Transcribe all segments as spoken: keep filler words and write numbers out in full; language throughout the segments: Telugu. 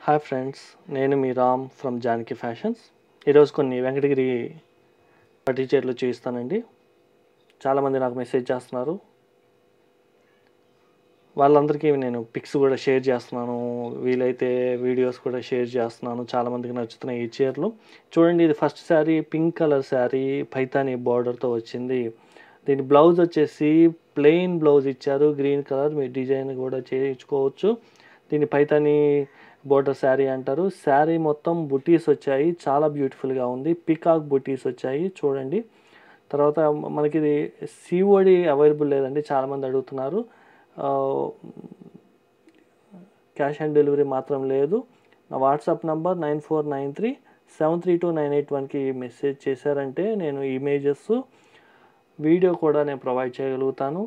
हाय फ्रेंड्स नैन मी राम फ्रॉम जानकी फैशन्स ఈరోజు కొన్ని వెంకటగిరి పట్టు చీరలు చూపిస్తానండి చాలా మంది నాకు మెసేజ్ చేస్తున్నారు వాళ్ళందరికీ నేను పిక్స్ కూడా షేర్ చేస్తున్నాను వీలైతే వీడియోస్ కూడా షేర్ చేస్తున్నాను చాలా మందికి నచ్చుతున్న ఈ చీరలు చూడండి ఇది first sorry pink colour sorry Paithani border తో వచ్చింది దీని బ్లౌజ్ వచ్చేసి ప్లెయిన్ బ్లౌజ్ ఇచ్చారు గ్రీన్ కలర్ మీ డిజైన్ కూడా చేయించుకోవచ్చు దీని పైతాని बॉर्डर सारी अंटारू सारी मोत्तम बूटीस वच्चाई चाला ब्यूटीफुल गा उंदी पीकाक बूटीस वच्चाई चूडंडी तर्वात मनकी इदी सीओडी अवैलबल लेदंडी चाला मंदी अडुगुतुन्नारू कैश एंड डेलीवरी मात्रम लेदु ना WhatsApp number nine four nine three seven three two nine eight one की मेसेज चेशारंटे नेनु इमेजेस वीडियो कूडा नेनु प्रोवाइड चेयगलुगुतानु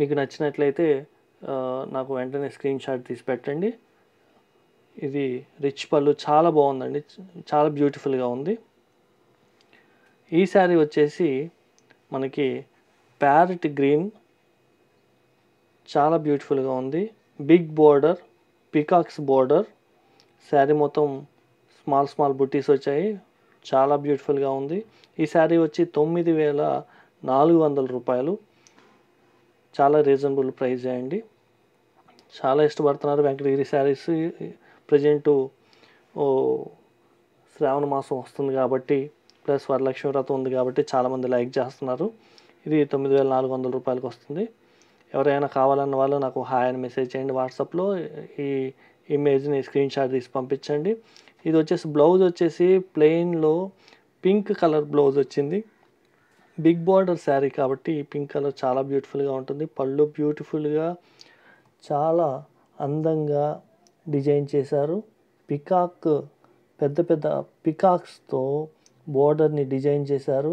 मीकु नच्चिनट्लयिते नाकु वेंटने स्क्रीन शॉट तीसि पेट्टंडी ఇది రిచ్ పల్లు చాలా బాగుందండి చాలా బ్యూటిఫుల్ గా ఉంది ఈ సారీ వచ్చేసి మనకి ప్యారెట్ గ్రీన్ చాలా బ్యూటిఫుల్ గా ఉంది big border peacocks border sorry మొత్తం స్మాల్ స్మాల్ బుటీస్ వచ్చాయి చాలా బ్యూటిఫుల్ గా ఉంది ఈ సారీ వచ్చి తొమ్మిది వేల నాలుగు వందల రూపాయలు చాలా రీజనబుల్ ప్రైస్ అండి చాలా ఇష్టపడుతున్నారు వెంకటగిరి సారీస్ ప్రజెంట్ ఓ శ్రావణ మాసం వస్తుంది కాబట్టి ప్లస్ వరలక్ష్మి వ్రతం ఉంది కాబట్టి చాలా మంది లైక్ చేస్తున్నారు ఇది తొమ్మిది వేల నాలుగు వందల రూపాయలకు వస్తుంది ఎవరైనా కావాలన్న వాళ్ళు నాకు హాయ్ అని మెసేజ్ చేయండి WhatsApp లో ఈ ఇమేజ్ ని స్క్రీన్ షాట్ తీసి పంపించండి ఇది వచ్చేసి బ్లౌజ్ వచ్చేసి ప్లెయిన్ లో పింక్ కలర్ బ్లౌజ్ వచ్చింది బిగ్ బోర్డర్ సారీ కాబట్టి పింక్ కలర్ చాలా బ్యూటిఫుల్ గా ఉంటుంది పళ్ళు బ్యూటిఫుల్ గా చాలా అందంగా డిజైన్ చేశారు పికాక్ పెద్ద పెద్ద పికాక్స్ తో బోర్డర్ ని డిజైన్ చేశారు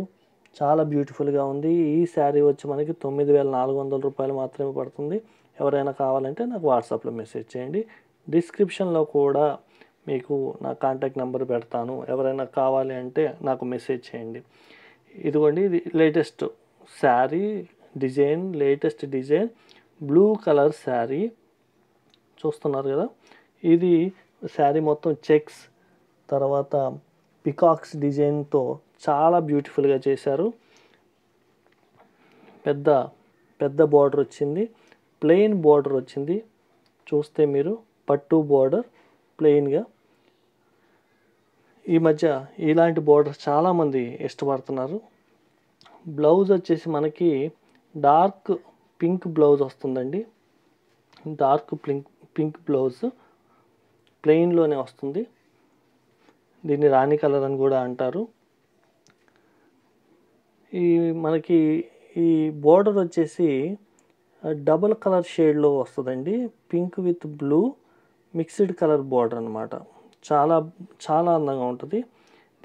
చాలా బ్యూటిఫుల్ గా ఉంది ఈ సారీ వచ్చి మనకి తొమ్మిది వేల నాలుగు వందల రూపాయలు మాత్రమే పడుతుంది ఎవరైనా కావాలంటే నాకు WhatsApp లో మెసేజ్ చేయండి డిస్క్రిప్షన్ లో కూడా మీకు నా కాంటాక్ట్ నంబర్ పెడతాను ఎవరైనా కావాలి అంటే నాకు మెసేజ్ చేయండి ఇదిగోండి ఇది latest sorry design latest design blue colour sorry చూస్తున్నారు కదా ఇది సారీ మొత్తం చెక్స్ తర్వాత పికాక్స్ డిజైన్ తో చాలా బ్యూటిఫుల్ గా చేశారు పెద్ద పెద్ద బోర్డర్ వచ్చింది ప్లెయిన్ బోర్డర్ వచ్చింది చూస్తే మీరు పట్టు బోర్డర్ ప్లెయిన్ గా ఈ మధ్య ఇలాంటి బోర్డర్ చాలా మంది ఇష్టపడుతున్నారు బ్లౌజ్ వచ్చేసి మనకి డార్క్ పింక్ బ్లౌజ్ వస్తుందండి dark pink pink blouse plain లోనే వస్తుంది దీని రాణి కలర్ అని కూడా అంటారు ఈ మనకి ఈ బోర్డర్ వచ్చేసి డబుల్ కలర్ షేడ్ లో వస్తదండి pink with blue mixed colour border అన్నమాట చాలా చాలా అందంగా ఉంటుంది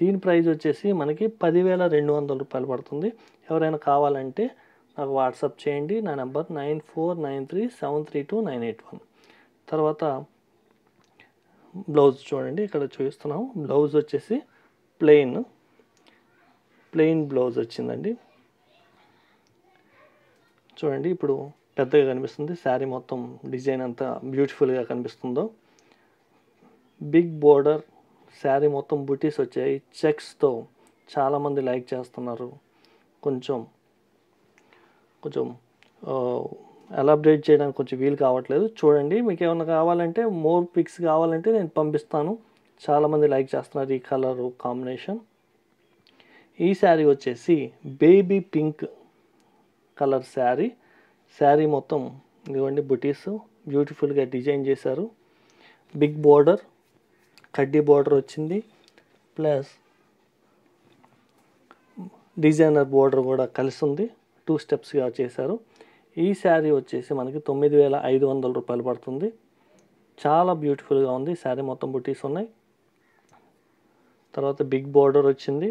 దీని ప్రైస్ వచ్చేసి మనకి పది వేల రెండు వందల రూపాయలు పడుతుంది ఎవరైనా కావాలంటే నాకు WhatsApp చేయండి నా number nine four nine three seven three two nine eight one తర్వాత బ్లౌజ్ చూడండి ఇక్కడ చూపిస్తున్నాము బ్లౌజ్ వచ్చేసి ప్లెయిన్ ప్లెయిన్ బ్లౌజ్ వచ్చిందండి చూడండి ఇప్పుడు పెద్దగా కనిపిస్తుంది సారీ మొత్తం డిజైన్ అంతా బ్యూటిఫుల్ గా కనిపిస్తుందో బిగ్ బోర్డర్ సారీ మొత్తం బూటీస్ వచ్చాయి చెక్స్ తో చాలా మంది లైక్ చేస్తున్నారు కొంచెం కొంచెం ఎలాబరేట్ చేయడానికి కొంచెం వీలు కావట్లేదు చూడండి మీకు ఏమన్నా కావాలంటే మోర్ పిక్స్ కావాలంటే నేను పంపిస్తాను చాలా మంది లైక్ చేస్తున్నారు ఈ కలర్ కాంబినేషన్ ఈ సారీ వచ్చేసి baby pink colour sorry sorry మొత్తం ఇదిగోండి బుటీస్ బ్యూటిఫుల్ గా డిజైన్ చేశారు బిగ్ బోర్డర్ కడ్డీ బోర్డర్ వచ్చింది ప్లస్ డిజైనర్ బోర్డర్ కూడా కలిసి ఉంది టూ స్టెప్స్ గా చేశారు ఈ సారీ వచ్చేసి మనకి తొమ్మిది వేల ఐదు వందల రూపాయలు పడుతుంది చాలా బ్యూటిఫుల్ గా ఉంది సారీ మొత్తం బుటీస్ ఉన్నాయి తర్వాత బిగ్ బోర్డర్ వచ్చింది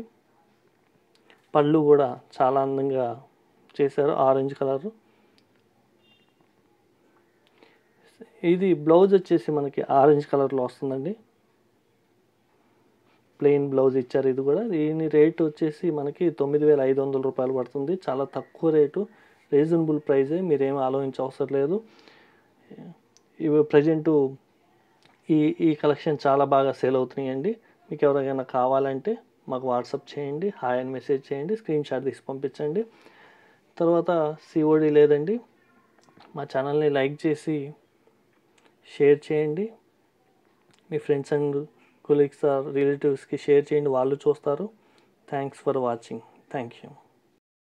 పళ్ళు కూడా చాలా అందంగా చేశారు ఆరెంజ్ కలర్ ఇది బ్లౌజ్ వచ్చేసి మనకి ఆరెంజ్ కలర్ లో వస్తుందండి ప్లెయిన్ బ్లౌజ్ ఇచ్చారు ఇది కూడా దీని రేట్ వచ్చేసి మనకి తొమ్మిది వేల ఐదు వందల రూపాయలు పడుతుంది చాలా తక్కువ రేటు రీజనబుల్ ప్రైజే మీరేం ఆలోచించవసరం లేదు ఇవి ప్రజెంట్ कलेक्शन చాలా బాగా సేల్ అవుతున్నాయండి। మీకు ఎవరైనా కావాలంటే మాకు వాట్సాప్ చేయండి, హాయ్ అని మెసేజ్ చేయండి, స్క్రీన్ షాట్ తీసి పంపించండి। తర్వాత సిఓడి లేదండి, మా ఛానల్ ని లైక్ చేసి షేర్ చేయండి, మీ friends and colleagues or relatives కి షేర్ చేయండి, వాళ్ళు చూస్తారు। Thanks for watching, thank you.